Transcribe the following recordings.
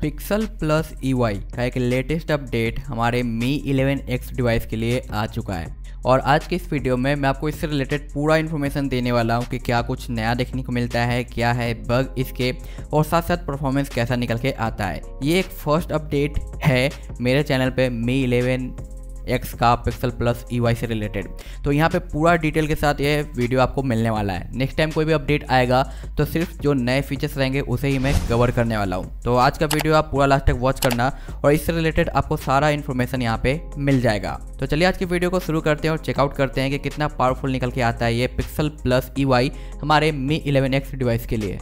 Pixel plus EY का एक latest update हमारे Mi 11X डिवाइस के लिए आ चुका है और आज के इस वीडियो में मैं आपको इससे रिलेटेड पूरा इन्फॉर्मेशन देने वाला हूं कि क्या कुछ नया देखने को मिलता है, क्या है बग इसके और साथ साथ परफॉर्मेंस कैसा निकल के आता है। ये एक फर्स्ट अपडेट है मेरे चैनल पे Mi 11X का पिक्सल प्लस EY से रिलेटेड, तो यहाँ पे पूरा डिटेल के साथ ये वीडियो आपको मिलने वाला है। नेक्स्ट टाइम कोई भी अपडेट आएगा तो सिर्फ जो नए फीचर्स रहेंगे उसे ही मैं कवर करने वाला हूँ, तो आज का वीडियो आप पूरा लास्ट तक वॉच करना और इससे रिलेटेड आपको सारा इन्फॉर्मेशन यहाँ पे मिल जाएगा। तो चलिए आज की वीडियो को शुरू करते हैं और चेकआउट करते हैं कि कितना पावरफुल निकल के आता है ये पिक्सल प्लस EY हमारे Mi 11X डिवाइस के लिए।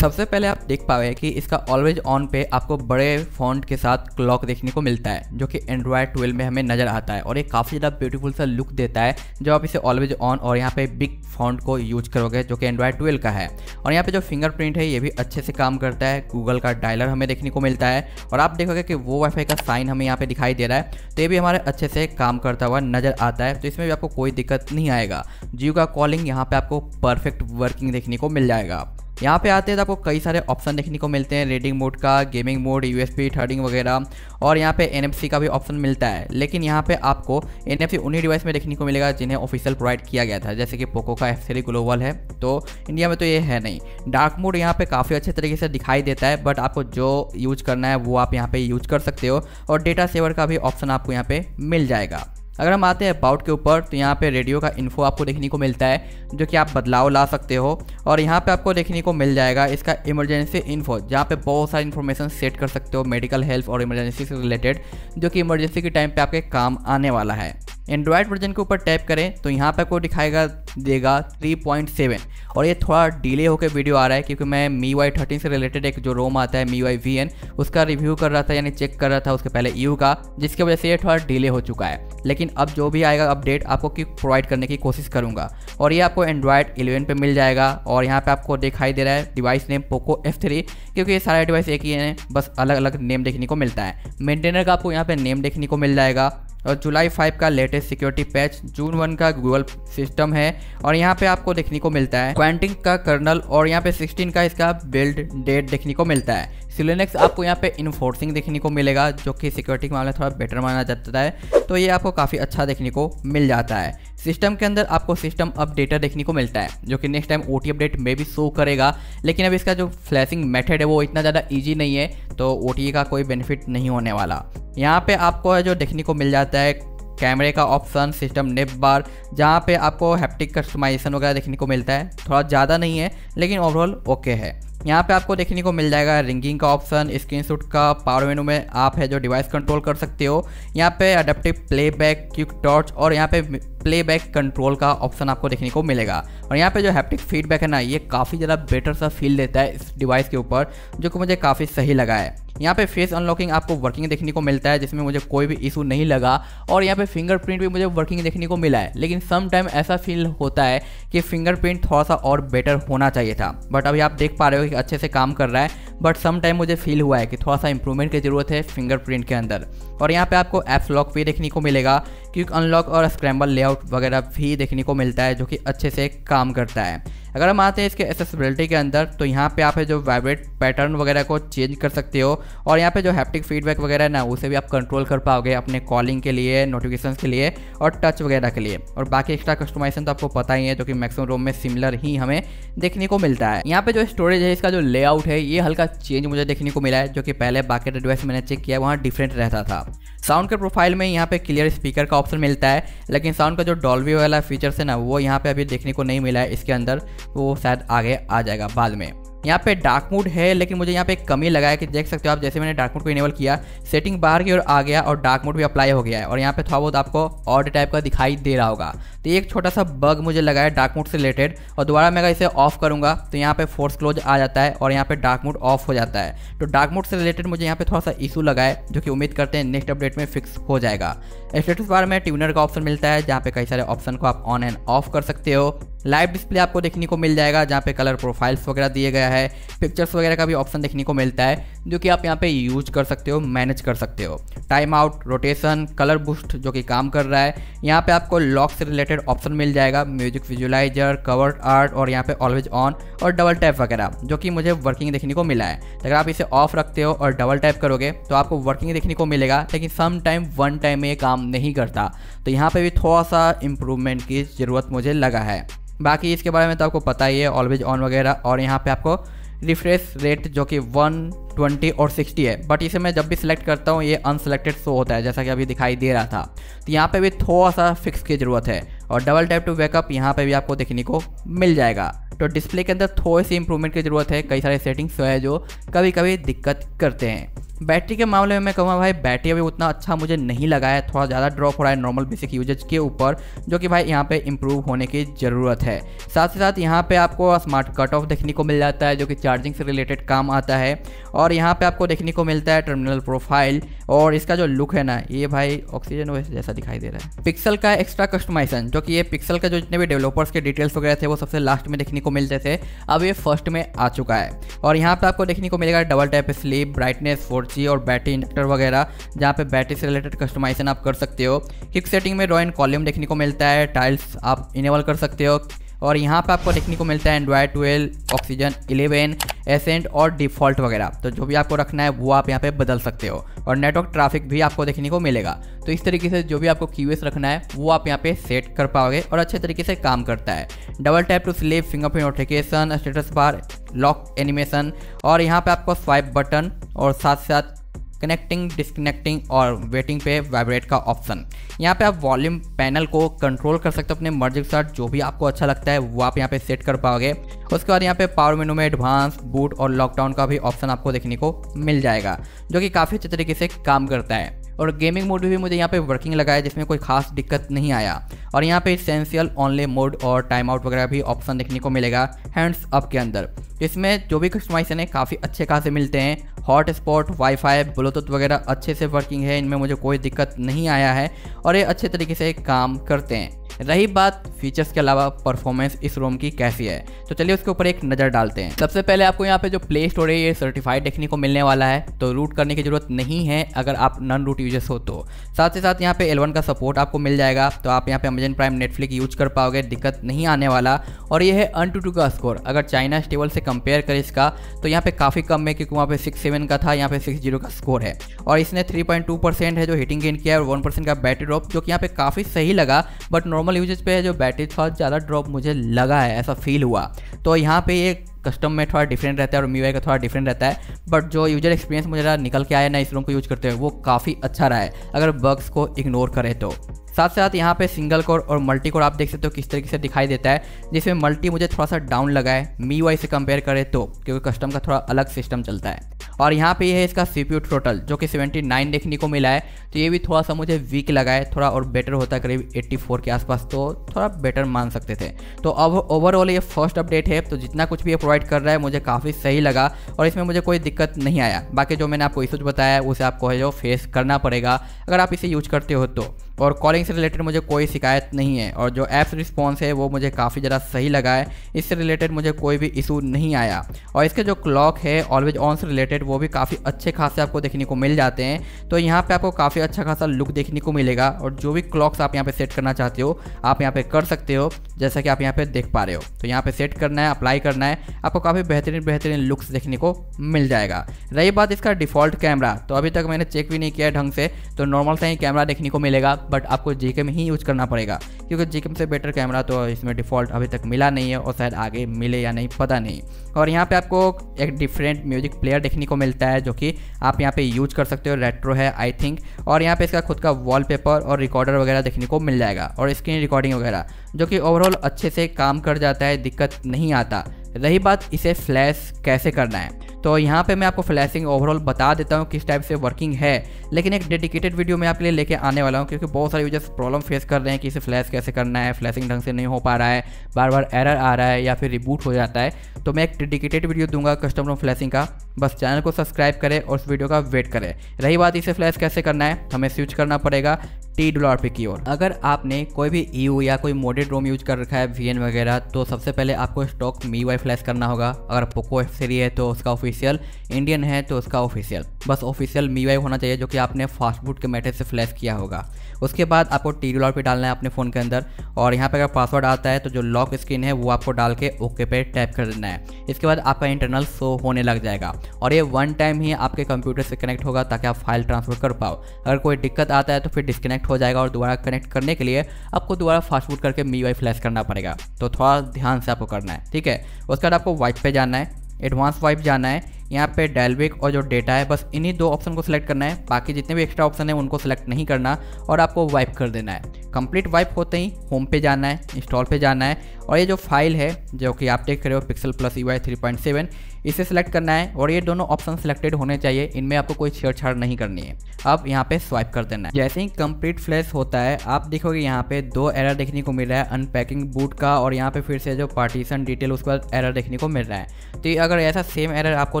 सबसे पहले आप देख पाए कि इसका ऑलवेज ऑन पे आपको बड़े फॉन्ट के साथ क्लॉक देखने को मिलता है जो कि एंड्रॉयड 12 में हमें नज़र आता है और ये काफ़ी ज़्यादा ब्यूटीफुल सा लुक देता है जब आप इसे ऑलवेज ऑन और यहाँ पे बिग फॉन्ट को यूज करोगे जो कि एंड्रॉयड 12 का है। और यहाँ पे जो फिंगरप्रिंट है ये भी अच्छे से काम करता है, गूगल का डायलर हमें देखने को मिलता है और आप देखोगे कि वो वाईफाई का साइन हमें यहाँ पर दिखाई दे रहा है, तो ये भी हमारे अच्छे से काम करता हुआ नज़र आता है, तो इसमें भी आपको कोई दिक्कत नहीं आएगा। जियो का कॉलिंग यहाँ पर आपको परफेक्ट वर्किंग देखने को मिल जाएगा। यहाँ पे आते हैं तो आपको कई सारे ऑप्शन देखने को मिलते हैं, रीडिंग मोड का, गेमिंग मोड, USB थ्रेडिंग वगैरह और यहाँ पे NFC का भी ऑप्शन मिलता है। लेकिन यहाँ पे आपको NFC उन्हीं डिवाइस में देखने को मिलेगा जिन्हें ऑफिशियल प्रोवाइड किया गया था, जैसे कि पोको का F3 ग्लोबल है तो इंडिया में तो ये है नहीं। डार्क मोड यहाँ पर काफ़ी अच्छे तरीके से दिखाई देता है, बट आपको जो यूज करना है वो आप यहाँ पर यूज कर सकते हो और डेटा सेवर का भी ऑप्शन आपको यहाँ पर मिल जाएगा। अगर हम आते हैं अबाउट के ऊपर तो यहाँ पे रेडियो का इन्फो आपको देखने को मिलता है जो कि आप बदलाव ला सकते हो और यहाँ पे आपको देखने को मिल जाएगा इसका इमरजेंसी इन्फो, जहाँ पे बहुत सारी इन्फॉर्मेशन सेट कर सकते हो मेडिकल हेल्थ और इमरजेंसी से रिलेटेड, जो कि इमरजेंसी के टाइम पे आपके काम आने वाला है। एंड्रॉयड वर्जन के ऊपर टैप करें तो यहाँ पे आपको दिखाएगा देगा 3.7 और ये थोड़ा डिले होकर वीडियो आ रहा है क्योंकि मैं MIUI 13 से रिलेटेड एक जो रोम आता है MIUI VN उसका रिव्यू कर रहा था, यानी चेक कर रहा था उसके पहले EU का, जिसकी वजह से ये थोड़ा डिले हो चुका है। लेकिन अब जो भी आएगा अपडेट आपको प्रोवाइड करने की कोशिश करूँगा और ये आपको एंड्रॉयड 11 पर मिल जाएगा। और यहाँ पर आपको दिखाई दे रहा है डिवाइस नेम पोको F3, क्योंकि ये सारे डिवाइस एक ही हैं, बस अलग अलग नेम देखने को मिलता है। मेंटेनर का आपको यहाँ पर नेम देखने को मिल जाएगा और जुलाई 5 का लेटेस्ट सिक्योरिटी पैच, जून 1 का गूगल सिस्टम है और यहाँ पे आपको देखने को मिलता है क्वांटिंग का कर्नल और यहाँ पे 16 का इसका बिल्ड डेट देखने को मिलता है। सिलेनेक्स आपको यहाँ पे इन्फोर्सिंग देखने को मिलेगा जो कि सिक्योरिटी के मामले में थोड़ा बेटर माना जाता है, तो ये आपको काफ़ी अच्छा देखने को मिल जाता है। सिस्टम के अंदर आपको सिस्टम अपडेटर देखने को मिलता है जो कि नेक्स्ट टाइम OT अपडेट में भी शो करेगा, लेकिन अब इसका जो फ्लैशिंग मेथड है वो इतना ज़्यादा ईजी नहीं है तो OTA का कोई बेनिफिट नहीं होने वाला। यहाँ पे आपको जो देखने को मिल जाता है कैमरे का ऑप्शन, सिस्टम नेप बार, जहाँ पे आपको हैप्टिक कस्टमाइजेशन वगैरह देखने को मिलता है, थोड़ा ज़्यादा नहीं है लेकिन ओवरऑल ओके है। यहाँ पे आपको देखने को मिल जाएगा रिंगिंग का ऑप्शन, स्क्रीनशॉट का, पावर मेनू में आप है जो डिवाइस कंट्रोल कर सकते हो, यहाँ पे अडेप्टिव प्लेबैक, क्विक टॉर्च और यहाँ पे प्लेबैक कंट्रोल का ऑप्शन आपको देखने को मिलेगा। और यहाँ पे जो हैप्टिक फीडबैक है ना ये काफ़ी ज़्यादा बेटर सा फील देता है इस डिवाइस के ऊपर, जो कि मुझे काफ़ी सही लगा है। यहाँ पे फेस अनलॉकिंग आपको वर्किंग देखने को मिलता है जिसमें मुझे कोई भी इशू नहीं लगा और यहाँ पे फिंगरप्रिंट भी मुझे वर्किंग देखने को मिला है, लेकिन सम टाइम ऐसा फील होता है कि फिंगरप्रिंट थोड़ा सा और बेटर होना चाहिए था, बट अभी आप देख पा रहे हो कि अच्छे से काम कर रहा है। बट सम टाइम मुझे फील हुआ है कि थोड़ा सा इंप्रूवमेंट की ज़रूरत है फिंगरप्रिंट के अंदर। और यहाँ पे आपको एप्स लॉक भी देखने को मिलेगा, क्विक अनलॉक और स्क्रैम्बल लेआउट वगैरह भी देखने को मिलता है जो कि अच्छे से काम करता है। अगर हम आते हैं इसके एक्सेसिबिलिटी के अंदर तो यहाँ पे आप है जो वाइब्रेट पैटर्न वगैरह को चेंज कर सकते हो और यहाँ पे जो हैप्टिक फीडबैक वगैरह ना उसे भी आप कंट्रोल कर पाओगे अपने कॉलिंग के लिए, नोटिफिकेशन के लिए और टच वगैरह के लिए। और बाकी एक्स्ट्रा कस्टमाइजेशन तो आपको पता ही है जो कि मैक्सिमम रोम में सिमिलर ही हमें देखने को मिलता है। यहाँ पे जो स्टोरेज है इसका जो लेआउट है ये हल्का चेंज मुझे देखने को मिला है, जो कि पहले बाकी डिवाइस मैंने चेक किया वहाँ डिफरेंट रहता था। साउंड के प्रोफाइल में यहाँ पे क्लियर स्पीकर का ऑप्शन मिलता है, लेकिन साउंड का जो डॉल्बी वाला फीचर्स है ना वो यहाँ पे अभी देखने को नहीं मिला है इसके अंदर, वो शायद आगे आ जाएगा बाद में। यहाँ पे डार्क मोड है लेकिन मुझे यहाँ पे कमी लगा है कि देख सकते हो आप, जैसे मैंने डार्क मोड को इनेबल किया सेटिंग बाहर की ओर आ गया और डार्क मोड भी अप्लाई हो गया है और यहाँ पे थोड़ा बहुत आपको ऑड टाइप का दिखाई दे रहा होगा, तो ये एक छोटा सा बग मुझे लगा है डार्क मोड से रिलेटेड। और दोबारा मैं अगर इसे ऑफ करूँगा तो यहाँ पे फोर्स क्लोज आ जाता है और यहाँ पे डार्क मोड ऑफ हो जाता है, तो डार्क मोड से रिलेटेड मुझे यहाँ पे थोड़ा सा इशू लगा है जो कि उम्मीद करते हैं नेक्स्ट अपडेट में फिक्स हो जाएगा। स्टेटस बार में ट्यूनर का ऑप्शन मिलता है जहाँ पे कई सारे ऑप्शन को आप ऑन एंड ऑफ कर सकते हो। लाइव डिस्प्ले आपको देखने को मिल जाएगा जहाँ पे कलर प्रोफाइल्स वगैरह दिए गया है, पिक्चर्स वगैरह का भी ऑप्शन देखने को मिलता है जो कि आप यहाँ पे यूज कर सकते हो, मैनेज कर सकते हो। Time out, rotation, colour boost जो कि काम कर रहा है। यहाँ पे आपको लॉक से रिलेटेड ऑप्शन मिल जाएगा, म्यूजिक विजुलाइजर, कवर आर्ट और यहाँ पे ऑलवेज ऑन और डबल टैप वगैरह, जो कि मुझे वर्किंग देखने को मिला है। अगर आप इसे ऑफ रखते हो और डबल टैप करोगे तो आपको वर्किंग देखने को मिलेगा, लेकिन सम टाइम वन टाइम में ये काम नहीं करता, तो यहाँ पर भी थोड़ा सा इम्प्रूवमेंट की ज़रूरत मुझे लगा है। बाकी इसके बारे में तो आपको पता ही है, ऑलवेज ऑन वगैरह। और यहाँ पे आपको रिफ्रेश रेट जो कि 120 और 60 है, बट इसे मैं जब भी सिलेक्ट करता हूँ ये अनसेलेक्टेड शो होता है, जैसा कि अभी दिखाई दे रहा था। तो यहाँ पे भी थोड़ा सा फिक्स की ज़रूरत है। और डबल टैप टू बैकअप यहाँ पे भी आपको देखने को मिल जाएगा। तो डिस्प्ले के अंदर थोड़ी सी इंप्रूवमेंट की ज़रूरत है, कई सारे सेटिंग्स है जो कभी कभी दिक्कत करते हैं। बैटरी के मामले में मैं कहूँगा भाई, बैटरी अभी उतना अच्छा मुझे नहीं लगा है, थोड़ा ज़्यादा ड्रॉप हो रहा है नॉर्मल बेसिक यूजेज के ऊपर, जो कि भाई यहाँ पे इंप्रूव होने की ज़रूरत है। साथ ही साथ यहाँ पे आपको स्मार्ट कट ऑफ देखने को मिल जाता है, जो कि चार्जिंग से रिलेटेड काम आता है। और यहाँ पे आपको देखने को मिलता है टर्मिनल प्रोफाइल, और इसका जो लुक है ना, ये भाई ऑक्सीजन ओएस जैसा दिखाई दे रहा है। पिक्सल का एक्स्ट्रा कस्टमाइजेशन, जो कि ये पिक्सल का जो जितने भी डेवलपर्स के डिटेल्स वगैरह थे वो सबसे लास्ट में देखने को मिलते थे, अब ये फर्स्ट में आ चुका है। और यहाँ पर आपको देखने को मिलेगा double tap sleep, brightness, 4G और बैटरी इंडक्टर वगैरह, जहाँ पे बैटरी से रिलेटेड कस्टमाइजेशन आप कर सकते हो। क्विक सेटिंग में रॉ एंड कॉलम देखने को मिलता है, टाइल्स आप इनेबल कर सकते हो। और यहाँ पे आपको देखने को मिलता है एंड्रॉयड 12, ऑक्सीजन 11, एसेंट और डिफ़ॉल्ट वगैरह, तो जो भी आपको रखना है वो आप यहाँ पे बदल सकते हो। और नेटवर्क ट्रैफिक भी आपको देखने को मिलेगा। तो इस तरीके से जो भी आपको QoS रखना है वो आप यहाँ पे सेट कर पाओगे और अच्छे तरीके से काम करता है। Double tap to sleep, fingerprint notification, status bar, lock animation, और यहाँ पर आपको स्वाइप बटन और साथ साथ कनेक्टिंग, डिसकनेक्टिंग और वेटिंग पे वाइब्रेट का ऑप्शन। यहाँ पे आप वॉल्यूम पैनल को कंट्रोल कर सकते हो अपने मर्जी के साथ, जो भी आपको अच्छा लगता है वो आप यहाँ पे सेट कर पाओगे। उसके बाद यहाँ पे पावर मेनू में एडवांस, बूट और लॉकडाउन का भी ऑप्शन आपको देखने को मिल जाएगा, जो कि काफ़ी अच्छे तरीके से काम करता है। और गेमिंग मोड भी मुझे यहाँ पे वर्किंग लगा है, जिसमें कोई खास दिक्कत नहीं आया। और यहाँ पे एसेंशियल, ऑनली मोड और टाइम आउट वगैरह भी ऑप्शन देखने को मिलेगा हैंड्स अप के अंदर। इसमें जो भी कस्टमाइजेशन है काफ़ी अच्छे खासे मिलते हैं। हॉट स्पॉट, वाईफाई, ब्लूटूथ वगैरह अच्छे से वर्किंग है, इनमें मुझे कोई दिक्कत नहीं आया है और ये अच्छे तरीके से काम करते हैं। रही बात फीचर्स के अलावा परफॉर्मेंस इस रोम की कैसी है, तो चलिए उसके ऊपर एक नज़र डालते हैं। सबसे पहले आपको यहाँ पे जो प्ले स्टोर है ये सर्टिफाइड देखने को मिलने वाला है, तो रूट करने की ज़रूरत नहीं है अगर आप नॉन रूट यूजर्स हो तो। साथ ही साथ यहाँ पे L1 का सपोर्ट आपको मिल जाएगा, तो आप यहाँ पे अमेजन प्राइम, नेटफ्लिक्स यूज कर पाओगे, दिक्कत नहीं आने वाला। और ये है Antutu का स्कोर, अगर चाइना स्टेबल से कंपेयर करें इसका तो यहाँ पे काफ़ी कम है, क्योंकि वहाँ पे 67 का था, यहाँ पे 60 का स्कोर है। और इसने 3.2% है जो हीटिंग गेन किया है, और 1% का बैटरी ड्रॉप, जो कि यहाँ पे काफ़ी सही लगा। बट नॉर्मल यूजेज पे है जो बैटरी थोड़ा ज़्यादा ड्रॉप मुझे लगा है, ऐसा फील हुआ। तो यहाँ पे ये कस्टम में थोड़ा डिफरेंट रहता है और MIUI का थोड़ा डिफरेंट रहता है, बट जो यूजर एक्सपीरियंस मुझे निकल के आया ना इस रोम को यूज करते हुए वो काफ़ी अच्छा रहा है, अगर बग्स को इग्नोर करें तो। साथ साथ यहाँ पे सिंगल कोर और मल्टी कोर आप देख सकते हो किस तरीके से दिखाई देता है, जिसमें मल्टी मुझे थोड़ा सा डाउन लगा है MIUI से कंपेयर करें तो, क्योंकि कस्टम का थोड़ा अलग सिस्टम चलता है। और यहाँ पे ये है इसका CPU टोटल, जो कि 79 देखने को मिला है, तो ये भी थोड़ा सा मुझे वीक लगा है, थोड़ा और बेटर होता करीब 84 के आसपास, तो थोड़ा बेटर मान सकते थे। तो अब ओवरऑल ये फर्स्ट अपडेट है, तो जितना कुछ भी ये प्रोवाइड कर रहा है मुझे काफ़ी सही लगा और इसमें मुझे कोई दिक्कत नहीं आया। बाकी जो मैंने आपको इश्यूज बताया उसे आपको है जो फेस करना पड़ेगा अगर आप इसे यूज करते हो तो। और कॉलिंग से रिलेटेड मुझे कोई शिकायत नहीं है, और जो ऐप्स रिस्पॉन्स है वो मुझे काफ़ी ज़्यादा सही लगा है, इससे रिलेटेड मुझे कोई भी इशू नहीं आया। और इसके जो क्लॉक है ऑलवेज ऑन से रिलेटेड वो भी काफ़ी अच्छे खासे आपको देखने को मिल जाते हैं, तो यहाँ पे आपको काफ़ी अच्छा खासा लुक देखने को मिलेगा। और जो भी क्लॉक्स आप यहाँ पे सेट करना चाहते हो आप यहाँ पे कर सकते हो, जैसा कि आप यहाँ पे देख पा रहे हो। तो यहाँ पे सेट करना है, अप्लाई करना है, आपको काफ़ी बेहतरीन बेहतरीन लुक्स देखने को मिल जाएगा। रही बात इसका डिफ़ॉल्ट कैमरा, तो अभी तक मैंने चेक भी नहीं किया ढंग से, तो नॉर्मल सा ही कैमरा देखने को मिलेगा, बट आपको जीके में ही यूज करना पड़ेगा, क्योंकि जीके से बेटर कैमरा तो इसमें डिफ़ॉल्ट अभी तक मिला नहीं है और शायद आगे मिले या नहीं, पता नहीं। और यहाँ पे आपको एक डिफरेंट म्यूजिक प्लेयर देखने को मिलता है, जो कि आप यहाँ पे यूज कर सकते हो, रेट्रो है आई थिंक। और यहाँ पे इसका खुद का वॉलपेपर और रिकॉर्डर वगैरह देखने को मिल जाएगा, और स्क्रीन रिकॉर्डिंग वगैरह, जो कि ओवरऑल अच्छे से काम कर जाता है, दिक्कत नहीं आता। रही बात इसे फ्लैश कैसे करना है, तो यहाँ पे मैं आपको फ्लैशिंग ओवरऑल बता देता हूँ किस टाइप से वर्किंग है, लेकिन एक डेडिकेटेड वीडियो मैं आपके लिए लेके आने वाला हूँ, क्योंकि बहुत सारे यूजर्स प्रॉब्लम फेस कर रहे हैं कि इसे फ्लैश कैसे करना है, फ्लैशिंग ढंग से नहीं हो पा रहा है, बार बार एरर आ रहा है या फिर रिबूट हो जाता है। तो मैं एक डेडिकेटेड वीडियो दूंगा कस्टम फ्लैशिंग का, बस चैनल को सब्सक्राइब करें और उस वीडियो का वेट करें। रही बात इसे फ्लैश कैसे करना है, हमें स्विच करना पड़ेगा TWRP की ओर। अगर आपने कोई भी EU या कोई मोडेड रोम यूज कर रखा है VN वगैरह, तो सबसे पहले आपको स्टॉक MIUI फ्लैश करना होगा। अगर पोको F3 है तो उसका ऑफिशियल, इंडियन है तो उसका ऑफिशियल, बस ऑफिशियल MIUI होना चाहिए जो कि आपने फास्टबूट के मेथड से फ्लैश किया होगा। उसके बाद आपको TWRP डालना है अपने फ़ोन के अंदर, और यहाँ पर अगर पासवर्ड आता है तो जो लॉक स्क्रीन है वो आपको डाल के ओके पे टैप कर देना है। इसके बाद आपका इंटरनल शो होने लग जाएगा और ये वन टाइम ही आपके कंप्यूटर से कनेक्ट होगा ताकि आप फाइल ट्रांसफर कर पाओ। अगर कोई दिक्कत आता है तो फिर डिस्कनेक्ट हो जाएगा और दोबारा कनेक्ट करने के लिए आपको दोबारा फास्टबूट करके MIUI फ्लैश करना पड़ेगा, तो थोड़ा ध्यान से आपको करना है, ठीक है। उसके बाद आपको वाइप पे जाना है, एडवांस वाइप जाना है, यहाँ पे डायलबिक और जो डेटा है बस इन्हीं दो ऑप्शन को सिलेक्ट करना है, बाकी जितने भी एक्स्ट्रा ऑप्शन है उनको सिलेक्ट नहीं करना और आपको वाइप कर देना है। कंप्लीट वाइप होते ही होम पे जाना है, इंस्टॉल पे जाना है और ये जो फाइल है जो कि आप देख रहे हो पिक्सल प्लस EY 3.7 इसे सिलेक्ट करना है और ये दोनों ऑप्शन सिलेक्टेड होने चाहिए, इनमें आपको कोई छेड़छाड़ नहीं करनी है। अब यहाँ पे स्वाइप कर देना है। जैसे ही कंप्लीट फ्लैश होता है आप देखोगे यहाँ पे दो एरर देखने को मिल रहा है, अनपैकिंग बूट का और यहाँ पे फिर से जो पार्टीशन डिटेल उसके बाद एरर देखने को मिल रहा है। तो अगर ऐसा सेम एरर आपको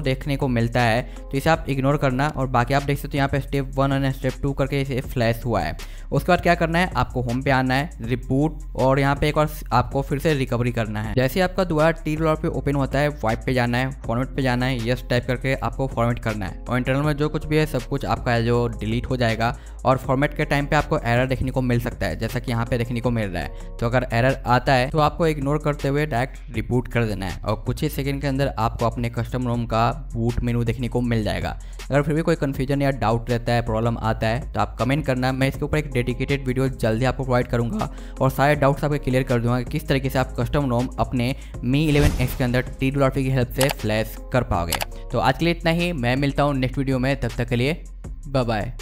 देखने को मिलता है तो इसे आप इग्नोर करना, और बाकी आप देख सकते हो यहाँ पे स्टेप 1 और स्टेप 2 करके इसे फ्लैश हुआ है। उसके बाद क्या करना है, आपको होम पे आना है, रिबूट और यहाँ पे एक और आपको फिर से रिकवरी करना है। जैसे आपका दोबारा TWRP पे ओपन होता है वाइप पे जाना है, फॉर्मेट पे जाना है, यस टाइप करके आपको फॉर्मेट करना है और इंटरनल में जो कुछ भी है सब कुछ आपका जो डिलीट हो जाएगा। और फॉर्मेट के टाइम पे आपको एरर देखने को मिल सकता है जैसा कि यहाँ पे देखने को मिल रहा है, तो अगर एरर आता है तो आपको इग्नोर करते हुए डायरेक्ट रिबूट कर देना है और कुछ ही सेकंड के अंदर आपको अपने कस्टम रोम का बूट मेनू देखने को मिल जाएगा। अगर फिर भी कोई कन्फ्यूजन या डाउट रहता है, प्रॉब्लम आता है तो आप कमेंट करना, मैं इसके ऊपर एक डेडिकेटेड वीडियो जल्दी आपको प्रोवाइड करूँगा और सारे डाउट्स आपके क्लियर कर दूँगा कि किस तरीके से आप कस्टम रोम अपने Mi 11X के अंदर TWRP की हेल्प से फ्लैश कर पाओगे। तो आज के लिए इतना ही, मैं मिलता हूँ नेक्स्ट वीडियो में, तब तक के लिए बाय बाय।